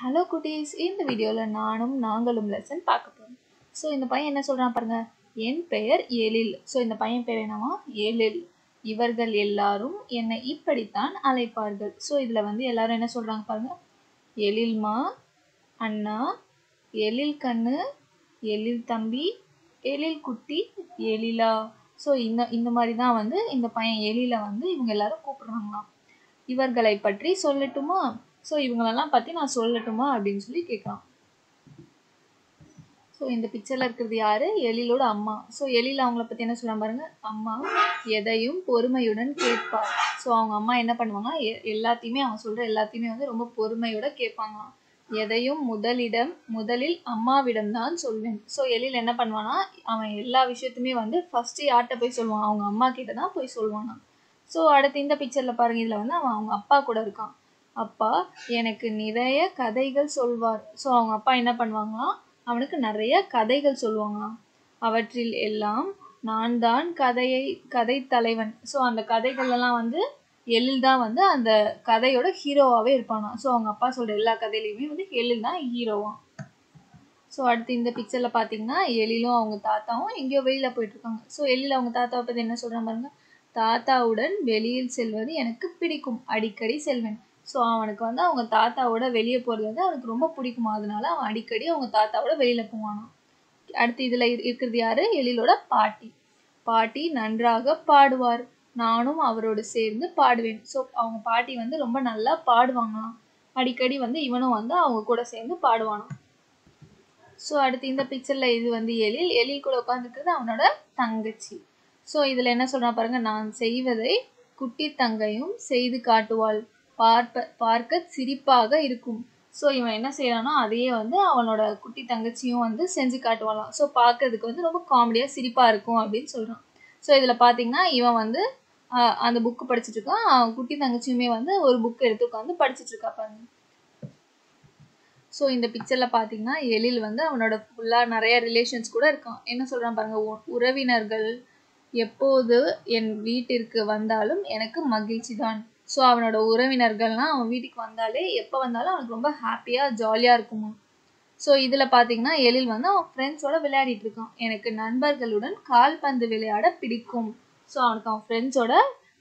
hello कुटीस इन video नानूम नांगलूम लेसन पाकपोम सो इन पय्यन एन्ना सोल्रान पारुंगा एन पेयर एलिल सो इन पय्यन पेयर एन्नामा एलिल इवर्गल एल्लारुम एन्ना इप्पडित्तान अलैपार्गल सो इदुला वंदु एल्लारुम एन्ना सोल्रांगा पारुंगा एलिल्मा अन्ना एलिल कन्नु एलिल तंबी एलिल कुट्टी एलिला सो इन इन मारी தான் வந்து இந்த பையன் எலில வந்து இவங்க எல்லாரும் கூப்பிடுறாங்கலாம் இவர்களை பற்றி சொல்லட்டுமா सो இவங்களெல்லாம் பத்தி நான் சொல்லட்டுமா அப்படினு சொல்லி கேக்குறான் சோ இந்த பிக்சர்ல இருக்குது யாரு எலிலோட அம்மா சோ எலில அவங்கள பத்தி என்ன சொல்றாங்க பாருங்க அம்மா எதையும் பொறுமையுடன் கேட்பா சோ அவங்க அம்மா என்ன பண்ணுவாங்க எல்லாத்தையுமே அவங்க சொல்ற எல்லாத்தையுமே வந்து ரொம்ப பொறுமையோட கேட்பாங்க எதையும் முதலில் அம்மாவிடம் தான் சொல்வேன் சோ எலில என்ன பண்ணுவானா அவன் எல்லா விஷயத்துமே வந்து ஃபர்ஸ்ட் யார்ட்ட போய் சொல்வான் அவங்க அம்மா கிட்ட தான் போய் சொல்வானா சோ அடுத்து இந்த பிக்சர்ல பாருங்க இதுல வந்து அவங்க அப்பா கூட இருக்கான் அப்பா எனக்கு நிறைய கதைகள் சொல்வார் சோ அவங்க அப்பா என்ன பண்ணுவாங்களா அவனுக்கு நிறைய கதைகள் சொல்வாங்களா அவற்றில் எல்லாம் நான் தான் கதை தலைவன் சோ அந்த கதைகள் எல்லாம் வந்து எழில் தான் வந்து அந்த கதையோட ஹீரோவாவே இருப்பானா சோ அவங்க அப்பா சொல்ற எல்லா கதையிலயுமே வந்து எழில் தான் ஹீரோவா சோ அடுத்து இந்த பிக்சர்ல பாத்தீங்கன்னா எழிலும் அவங்க தாத்தாவும் எங்கயோ வெளியில போயிட்டு இருக்காங்க சோ எழில் அவங்க தாத்தாவை பத்தி என்ன சொல்றாங்க பாருங்க தாத்தாவுடன் வெளியில் செல்வது எனக்கு பிடிக்கும் அடிக்கடி செல்வேன் सो वो तातावो वे रोम पिड़म अड़को वेल अड़क यार एलिलोड पाटी पाटी नाड़वार नानूम सर्द पावे पाटी वो रोम ना पाड़ा अड़कड़ी वो इवन वो सर्द पाड़वाना सो अत पिक्चर इधर एलिल एलिल उन्नोड तंगची सो इन पांग नानवे कुटी तंगयम काटवा पार्क सिरिप्पागा सो इवन एन्ना सेय्रानो अदैये वंदु अवनोड कुट्टी तंगच्चियुम वंदु सेंजु काट्टुवांगा सो पाक्कறதுக்கு வந்து ரொம்ப காமெடியா சிரிப்பா இருக்கும் அப்படினு சொல்றான் சோ இதுல பாத்தீங்கன்னா இவன் வந்து அந்த புக் படிச்சிட்டு இருக்கான் குட்டி தங்கச்சியுமே வந்து ஒரு புக் எடுத்து உட்கார்ந்து படிச்சிட்டு இருக்கா பாருங்க சோ இந்த பிக்சர்ல பாத்தீங்கன்னா எலில் வந்து அவனோட ஃபுல்லா நிறைய ரிலேஷன்ஸ் கூட இருக்கான் என்ன சொல்றான் பாருங்க உறவினர்கள் எப்போது என் வீட்டிற்கு வந்தாலும் எனக்கு மகிழ்ச்சிதான் सो उल्ला वीटी को रोम हापिया जालिया सो पातीना एलिल वो फ्रेंड्सोड़ विन काल पंद विड़ पिड़म सो फ्रेंड्सोड़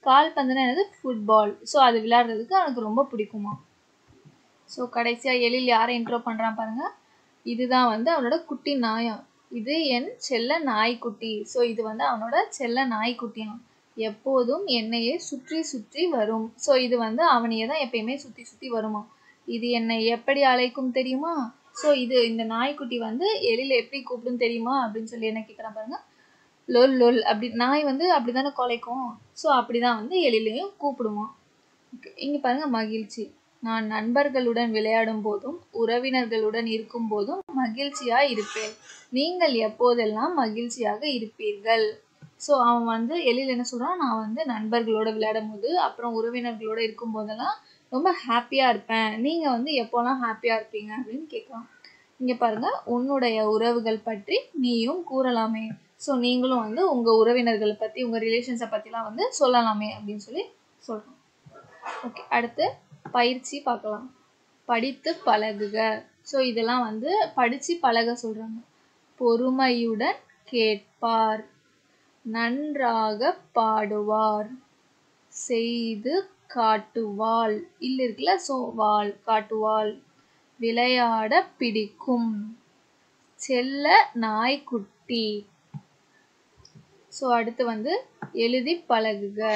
काल पंद फुटबॉल सो अभी विड्क रोम पिड़मा सो कड़सिया एलिल यार इंट्रो पड़ा पांग इतना वो कुटी नाय इन नायकुटी सो इतना सेल नायकुटिया எப்போதும் என்னையே சுற்றி சுற்றி வரும் சோ இது வந்து அவனையே தான் எப்பயுமே சுத்தி சுத்தி வருமா இது என்னை எப்படி அழைக்கும் தெரியுமா சோ இது இந்த நாய்க்குட்டி வந்து எலில எப்படி கூப்பிடும் தெரியுமா அப்படினு சொல்லி என்ன கேக்குறான் பாருங்க லோல் லோல் அப்படி நாய் வந்து அப்படி தான கொலைக்கும் சோ அப்படி தான் வந்து எலிலையும் கூப்பிடுமா இங்க பாருங்க மகிழ்ச்சி நான் நண்பர்களுடன் விளையாடும் போதும் உறவினர்களுடன் இருக்கும் போதும் மகிழ்ச்சியாய் இருப்பேன் நீங்கள் எப்போதெல்லாம் மகிழ்ச்சியாக இருப்பீர்கள் सो एलिल ना वो नोड़ विद अब उपोदे रोम हापिया नहीं हापिया अब कूरलामे सो नहीं पी उ रिलेशन पतामे अब ओके अड़ पयी पाकल पड़ते पलग सो इला पड़ती पलग सुल्ला केपार நன்றாக பாடுவார் செய்து காட்டுவாள் இல்லிருக்குல சோ வாள் காட்டுவாள் விளையாட பிடிக்கும் செல்ல நாய்க்குட்டி சோ அடுத்து வந்து எழுதி பழகுக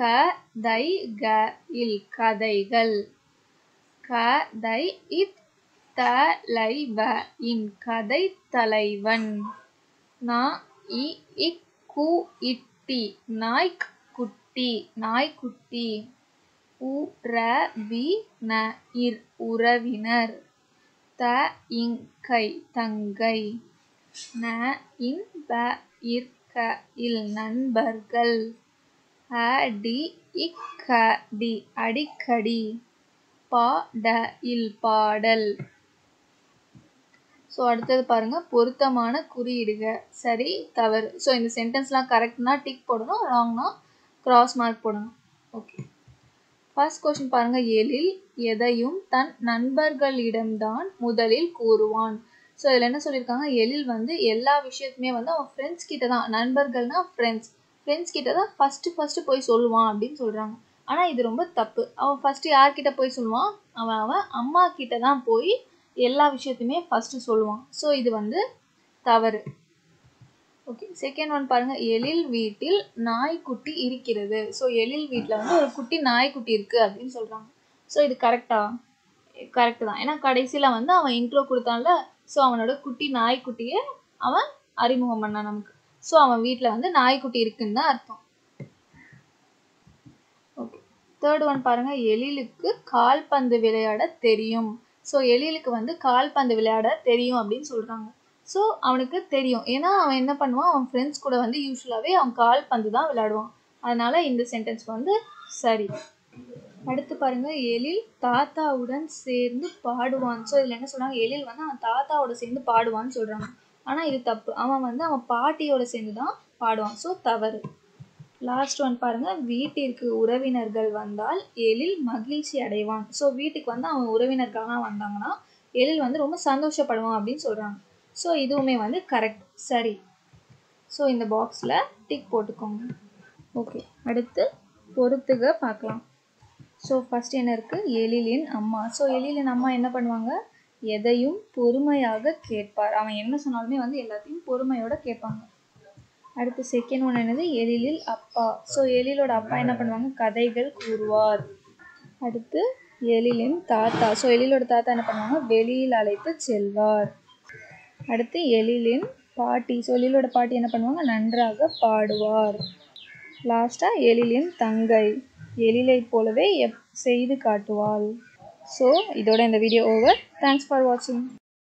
கதைகள் கதைகள் கதை தலைவன் கதை தலைவன் नायकुट्टी उरविनर तंगई नண்பர்கள் அடிக்கடி பாடல் सो அடுத்து பாருங்க பொருத்தமான குறியிடுக சரி தவறு சோ இந்த சென்டென்ஸ்லாம் கரெக்ட்னா டிக் போடணும் ராங்னா கிராஸ் மார்க் போடணும் ஓகே फर्स्ट क्वेश्चन पारंगा येलिल यदयुम तन नन्बर्गलिडम्दान मुदलिल कूरुवान सो इल्ला एन्ना सोल्लिरुक्कांगा येलिल वंदु एल्ला विषयत्तुमे वंदु अवन फ्रेंड्स किट्टा दान नन्बर्गलना फ्रेंड्स किट्टा दान फर्स्ट पोई सोल्वान அப்படினு சொல்றாங்க ஆனா இது ரொம்ப தப்பு அவ ஃபர்ஸ்ட் யார் கிட்ட போய் சொல்வான் அவ அம்மா கிட்ட தான் போய் எல்லா விஷயத்தையுமே ஃபர்ஸ்ட் சொல்வான் சோ இது வந்து தவறு ஓகே செகண்ட் ஒன் பாருங்க எழில் வீட்டில் நாய் குட்டி இருக்கிறது சோ எழில் வீட்ல வந்து ஒரு குட்டி நாய் குட்டி இருக்கு அப்படினு சொல்றாங்க சோ இது கரெக்ட் தான் ஏனா கடைசில வந்து அவன் இன்ட்ரோ கொடுத்தான்ல சோ அவனோட குட்டி நாய் குட்டியே அவன் அறிமுகம் பண்ணான் நமக்கு சோ அவன் வீட்ல வந்து நாய் குட்டி இருக்குன்னு தான் அர்த்தம் थर्ड वन पारेंगे एलिलुक्कु काल्पंदु विलैयाड तेरियुम सो एलिलुक्कु वंदु काल्पंदु विलैयाड तेरियुम அப்படினு சொல்றாங்க சோ அவனுக்கு தெரியும் ஏனா அவன் என்ன பண்ணுவான் அவன் फ्रेंड्स கூட வந்து யூசுவலாவே அவன் கால்பந்து தான் விளையாடுவான் அதனால இந்த சென்டென்ஸ் வந்து சரி அடுத்து பாருங்க எலில் தாத்தாவுடன் சேர்ந்து பாடுவான் சோ இதுல என்ன சொல்றாங்க எலில் வந்து அவன் தாத்தாவோட சேர்ந்து பாடுவான்னு சொல்றாங்க ஆனா இது தப்பு அவன் வந்து அவன் பாட்டியோட சேர்ந்து தான் பாடுவான் சோ தவறு लास्ट वन पारेंगे वीट्टिर्क्कु उरविनर्गल वंदाल एलिल मगिழ்ச்சி அடைவான் सो வீட்டுக்கு வந்து அவன் உறவினர்களா வந்தாங்கனா எலில் வந்து ரொம்ப சந்தோஷப்படுவான் அப்படினு சொல்றாங்க சோ இதுவுமே வந்து கரெக்ட் சரி சோ இந்த பாக்ஸ்ல டிக் போட்டுக்கோங்க ஓகே அடுத்து பொறுத்துக பார்க்கலாம் சோ ஃபர்ஸ்ட் என்ன இருக்கு எலிலின் அம்மா சோ எலிலின் அம்மா என்ன பண்ணுவாங்க எதையும் பொறுமையாக கேட்பார் அவன் என்ன சொன்னாலுமே வந்து எல்லாத்தையும் பொறுமையோட கேட்பாங்க அடுத்து செகண்ட் ஒன் என்னது எலிலில் அப்பா சோ எலிலோட அப்பா என்ன பண்ணுவாங்க கதைகள் கூறுவார் அடுத்து எலிலின் தாத்தா சோ எலிலோட தாத்தா என்ன பண்ணுவாங்க வெளியில் அழைத்து செல்வார் அடுத்து எலிலின் பாட்டி சோ எலிலோட பாட்டி என்ன பண்ணுவாங்க நன்றாக பாடுவார் லாஸ்டா எலிலின் தங்கை எலிலை போலவே செய்து காட்டுவாள் சோ இதோட இந்த வீடியோ ஓவர் தேங்க்ஸ் ஃபார் வாட்சிங்